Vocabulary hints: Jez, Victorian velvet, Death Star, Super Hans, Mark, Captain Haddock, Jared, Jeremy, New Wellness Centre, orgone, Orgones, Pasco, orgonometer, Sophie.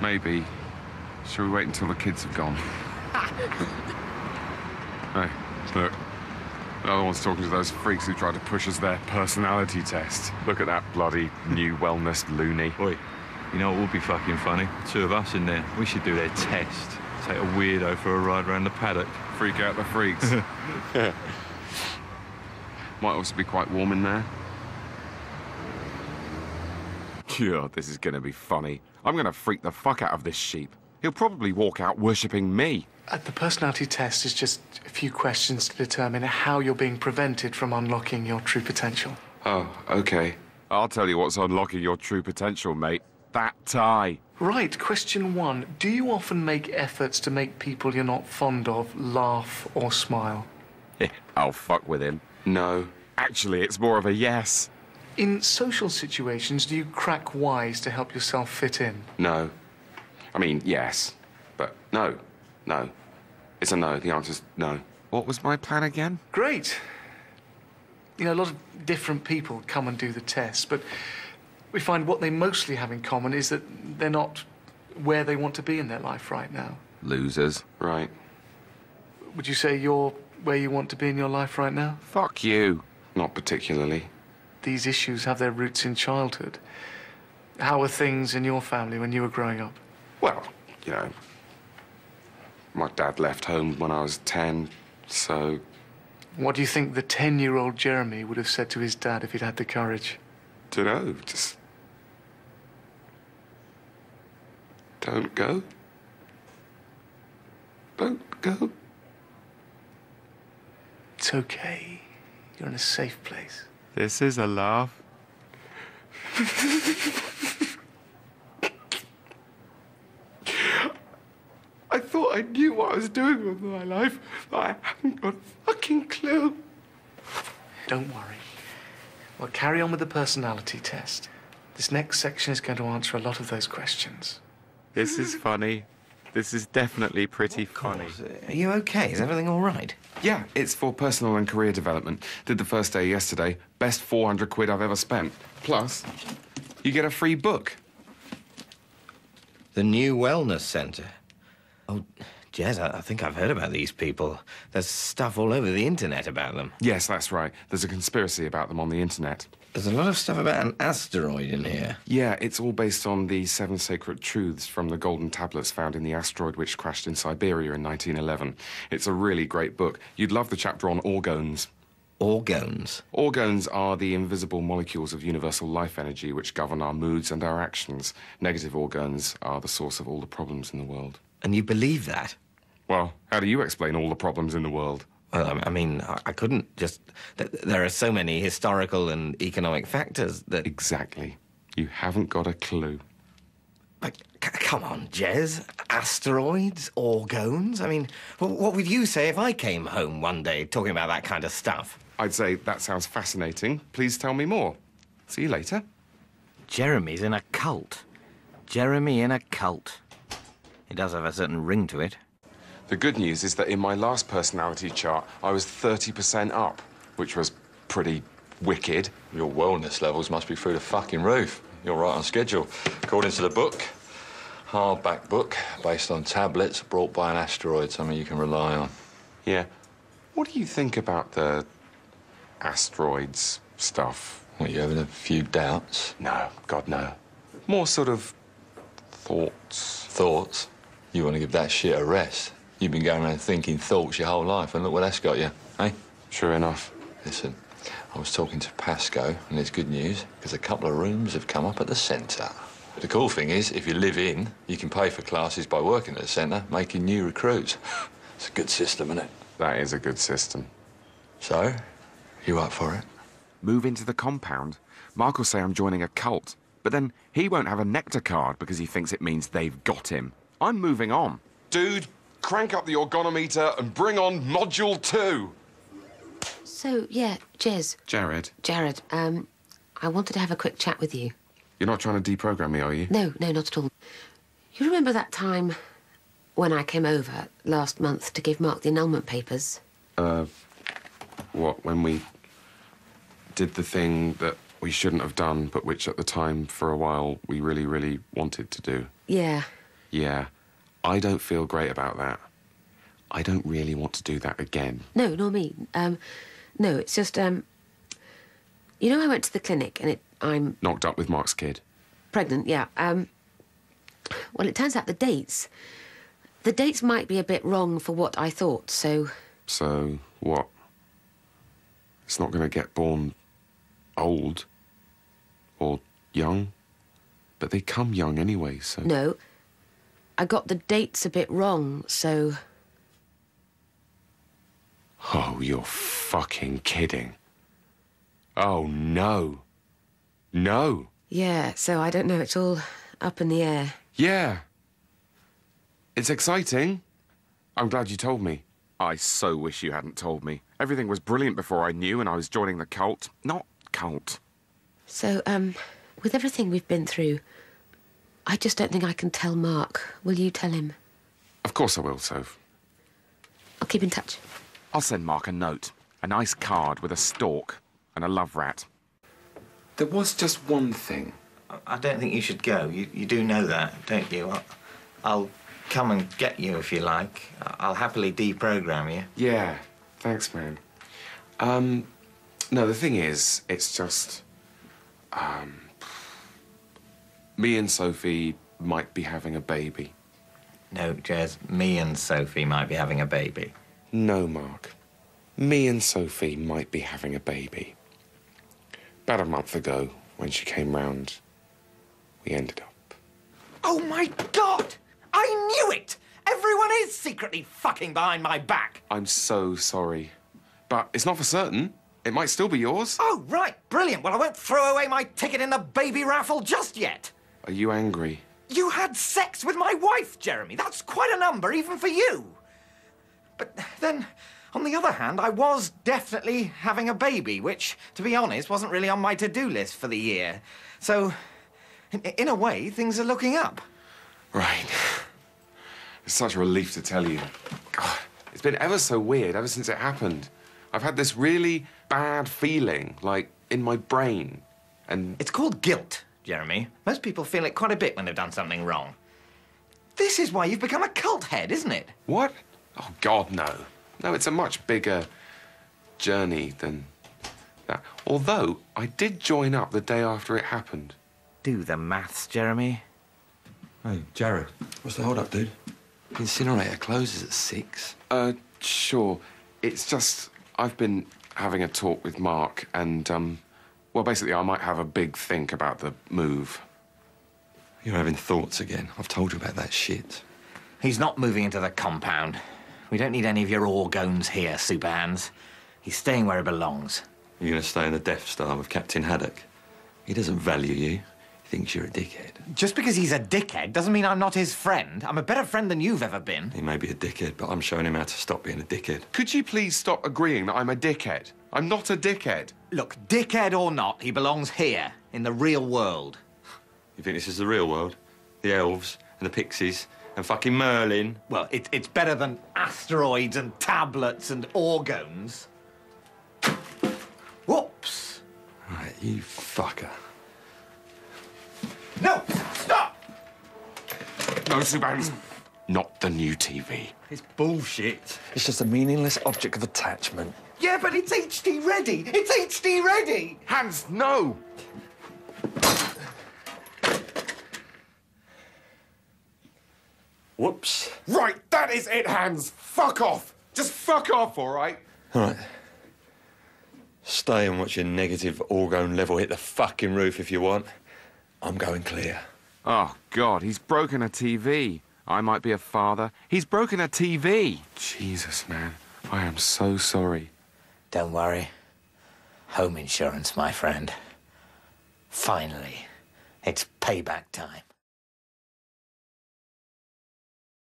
Maybe. Shall we wait until the kids have gone? Hey, look. The other one's talking to those freaks who tried to push us their personality test. Look at that bloody new wellness loony. Oi, you know what would be fucking funny? The two of us in there. We should do their test. Take a weirdo for a ride around the paddock. Freak out the freaks. Yeah. Might also be quite warm in there. God, this is going to be funny. I'm going to freak the fuck out of this sheep. He'll probably walk out worshipping me. The personality test is just a few questions to determine how you're being prevented from unlocking your true potential. Oh, OK. I'll tell you what's unlocking your true potential, mate. That tie. Right, question one. Do you often make efforts to make people you're not fond of laugh or smile? I'll fuck with him. No. Actually, it's more of a yes. In social situations, do you crack wise to help yourself fit in? No. I mean, yes, but no. No. It's a no. The answer's no. What was my plan again? Great. You know, a lot of different people come and do the test, but we find what they mostly have in common is that they're not where they want to be in their life right now. Losers. Right. Would you say you're where you want to be in your life right now? Fuck you. Not particularly. These issues have their roots in childhood. How were things in your family when you were growing up? Well, you know, my dad left home when I was 10, so... What do you think the 10-year-old Jeremy would have said to his dad if he'd had the courage? Dunno, just... Don't go. Don't go. It's okay. You're in a safe place. This is a laugh. I thought I knew what I was doing with my life, but I haven't got a fucking clue. Don't worry. We'll carry on with the personality test. This next section is going to answer a lot of those questions. This is funny. This is definitely pretty funny. Are you okay? Is everything all right? Yeah, it's for personal and career development. Did the first day yesterday. Best 400 quid I've ever spent. Plus, you get a free book. The new wellness centre. Oh, Jez, I think I've heard about these people. There's stuff all over the internet about them. Yes, that's right. There's a conspiracy about them on the internet. There's a lot of stuff about an asteroid in here. Yeah, it's all based on the 7 sacred truths from the golden tablets found in the asteroid which crashed in Siberia in 1911. It's a really great book. You'd love the chapter on orgones. Orgones? Orgones are the invisible molecules of universal life energy which govern our moods and our actions. Negative orgones are the source of all the problems in the world. And you believe that? Well, how do you explain all the problems in the world? Well, I mean, I couldn't just... There are so many historical and economic factors that... Exactly. You haven't got a clue. But come on, Jez. Asteroids? Orgones? I mean, what would you say if I came home one day talking about that kind of stuff? I'd say, that sounds fascinating. Please tell me more. See you later. Jeremy's in a cult. Jeremy in a cult. It does have a certain ring to it. The good news is that in my last personality chart, I was 30% up, which was pretty wicked. Your wellness levels must be through the fucking roof. You're right on schedule. According to the book, hardback book, based on tablets brought by an asteroid, something you can rely on. Yeah. What do you think about the asteroids stuff? What, you having a few doubts? No, God, no. More sort of thoughts. Thoughts? You want to give that shit a rest. You've been going around thinking thoughts your whole life, and look what that's got you, eh? Sure enough. Listen, I was talking to Pasco, and it's good news, because a couple of rooms have come up at the centre. The cool thing is, if you live in, you can pay for classes by working at the centre, making new recruits. It's a good system, isn't it? That is a good system. So, you up for it? Move into the compound. Mark will say I'm joining a cult, but then he won't have a nectar card because he thinks it means they've got him. I'm moving on. Dude, crank up the orgonometer and bring on Module 2. So, yeah, Jez. Jared. Jared, I wanted to have a quick chat with you. You're not trying to deprogram me, are you? No, no, not at all. You remember that time when I came over last month to give Mark the annulment papers? What, when we did the thing that we shouldn't have done, but which at the time, for a while, we really, really wanted to do? Yeah. Yeah, I don't feel great about that. I don't really want to do that again. No, nor me. No, it's just, you know I went to the clinic and I'm... Knocked up with Mark's kid. Pregnant, yeah. Well, it turns out the dates might be a bit wrong for what I thought, so... So what? It's not going to get born old or young, but they come young anyway, so... No, I got the dates a bit wrong, so... Oh, you're fucking kidding. Oh, no. No. Yeah, so I don't know, it's all up in the air. Yeah. It's exciting. I'm glad you told me. I so wish you hadn't told me. Everything was brilliant before I knew and I was joining the cult. Not cult. So, with everything we've been through, I just don't think I can tell Mark. Will you tell him? Of course I will, Soph. I'll keep in touch. I'll send Mark a note, a nice card with a stork and a love rat. There was just one thing. I don't think you should go. You do know that, don't you? I'll come and get you if you like. I'll happily deprogram you. Yeah, thanks, man. No, the thing is, it's just... me and Sophie might be having a baby. No, Jez, me and Sophie might be having a baby. No, Mark. Me and Sophie might be having a baby. About a month ago, when she came round, we ended up. Oh, my God! I knew it! Everyone is secretly fucking behind my back. I'm so sorry, but it's not for certain. It might still be yours. Oh, right, brilliant. Well, I won't throw away my ticket in the baby raffle just yet. Are you angry? You had sex with my wife, Jeremy. That's quite a number, even for you. But then, on the other hand, I was definitely having a baby, which, to be honest, wasn't really on my to-do list for the year. So, in a way, things are looking up. Right. It's such a relief to tell you. God, it's been ever so weird ever since it happened. I've had this really bad feeling, like, in my brain, and... It's called guilt, Jeremy. Most people feel it quite a bit when they've done something wrong. This is why you've become a cult head, isn't it? What? Oh, God, no. No, it's a much bigger journey than that. Although, I did join up the day after it happened. Do the maths, Jeremy. Hey, Jared. What's the hold-up, dude? The incinerator closes at 6. Sure. It's just I've been having a talk with Mark and, well, basically, I might have a big think about the move. You're having thoughts again. I've told you about that shit. He's not moving into the compound. We don't need any of your Orgones here, Super Hans. He's staying where he belongs. You're going to stay in the Death Star with Captain Haddock? He doesn't value you. He thinks you're a dickhead. Just because he's a dickhead doesn't mean I'm not his friend. I'm a better friend than you've ever been. He may be a dickhead, but I'm showing him how to stop being a dickhead. Could you please stop agreeing that I'm a dickhead? I'm not a dickhead. Look, dickhead or not, he belongs here, in the real world. You think this is the real world? The elves and the pixies... and fucking Merlin. Well, it's better than asteroids and tablets and organs. Whoops. Right, you fucker. No! Stop! No, Super Hans. Not the new TV. It's bullshit. It's just a meaningless object of attachment. Yeah, but it's HD ready. It's HD ready. Hans, no! Whoops. Right, that is it, Hans. Fuck off. Just fuck off, all right? All right. Stay and watch your negative orgone level hit the fucking roof if you want. I'm going clear. Oh, God, he's broken a TV. I might be a father. He's broken a TV. Jesus, man. I am so sorry. Don't worry. Home insurance, my friend. Finally, it's payback time.